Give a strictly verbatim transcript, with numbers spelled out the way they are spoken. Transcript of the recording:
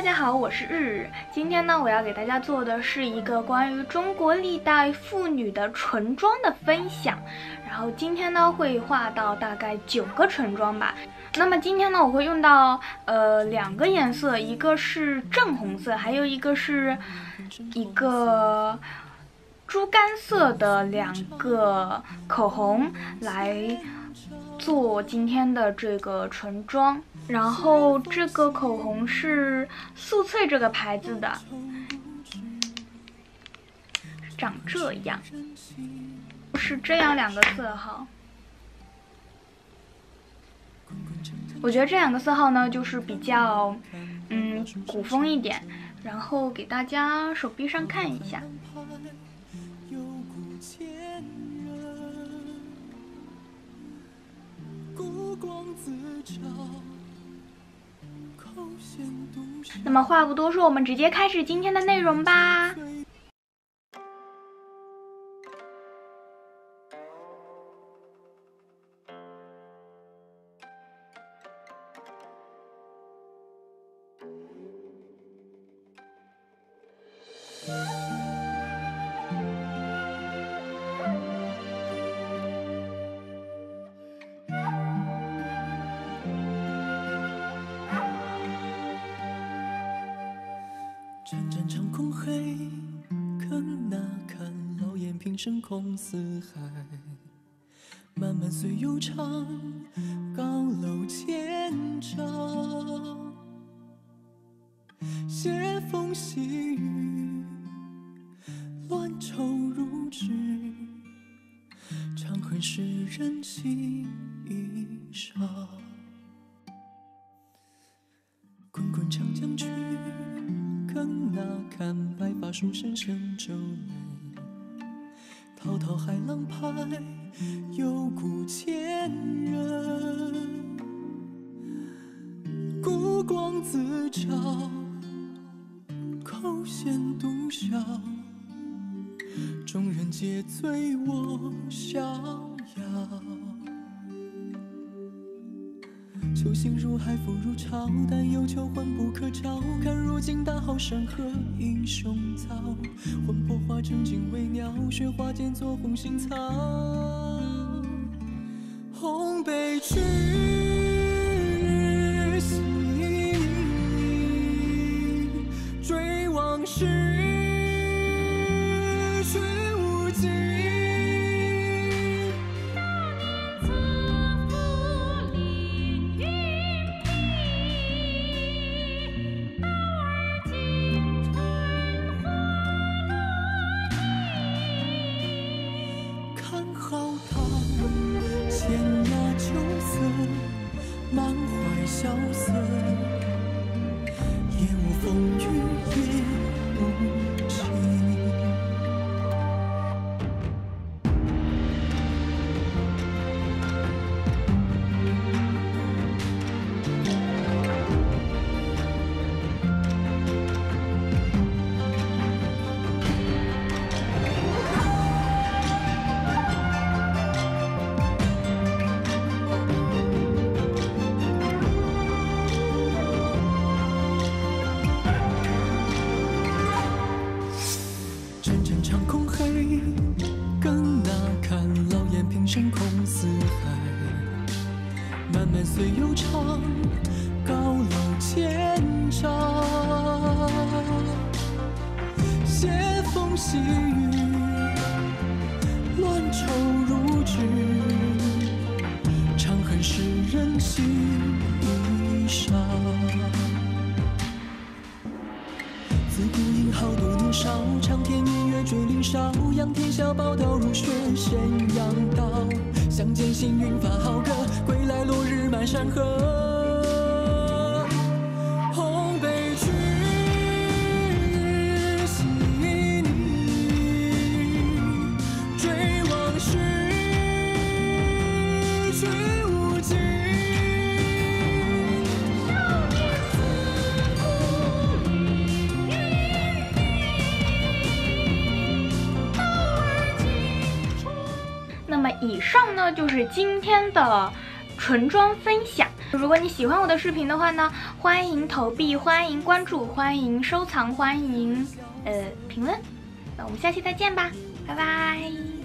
大家好，我是日日。今天呢，我要给大家做的是一个关于中国历代妇女的唇妆的分享。然后今天呢，会画到大概九个唇妆吧。那么今天呢，我会用到呃两个颜色，一个是正红色，还有一个是一个猪肝色的两个口红来做今天的这个唇妆。然后这个口红是素翠这个牌子的，长这样，是这样两个色号。我觉得这两个色号呢，就是比较嗯古风一点。然后给大家手臂上看一下。那么话不多说，我们直接开始今天的内容吧。盏盏长空黑，看那看老眼平生空四海。漫漫岁悠长，高楼千丈。斜风细雨，乱愁如织。长恨是人心已伤。滚滚长江去。 看那看白发书生声皱眉，滔滔海浪拍，有故千人。孤光自照，扣舷独笑，众人皆醉我逍遥。秋心如海，浮如潮，但又求魂不可照。看如今大好山河，英雄造。魂魄化成锦为鸟，雪花间作红杏草。红杯去，西域，追往事，去无尽。 萧瑟，也无风雨也无晴。岁悠长，高楼千丈。斜风细雨，乱愁如织。长恨是人心已伤。自古英豪多年少，长天明月追林梢。仰天笑宝刀如雪，咸阳道。相见行云发好歌，归来落日。 满山河。 那么以上呢，就是今天的唇妆分享。如果你喜欢我的视频的话呢，欢迎投币，欢迎关注，欢迎收藏，欢迎呃评论。那我们下期再见吧，拜拜。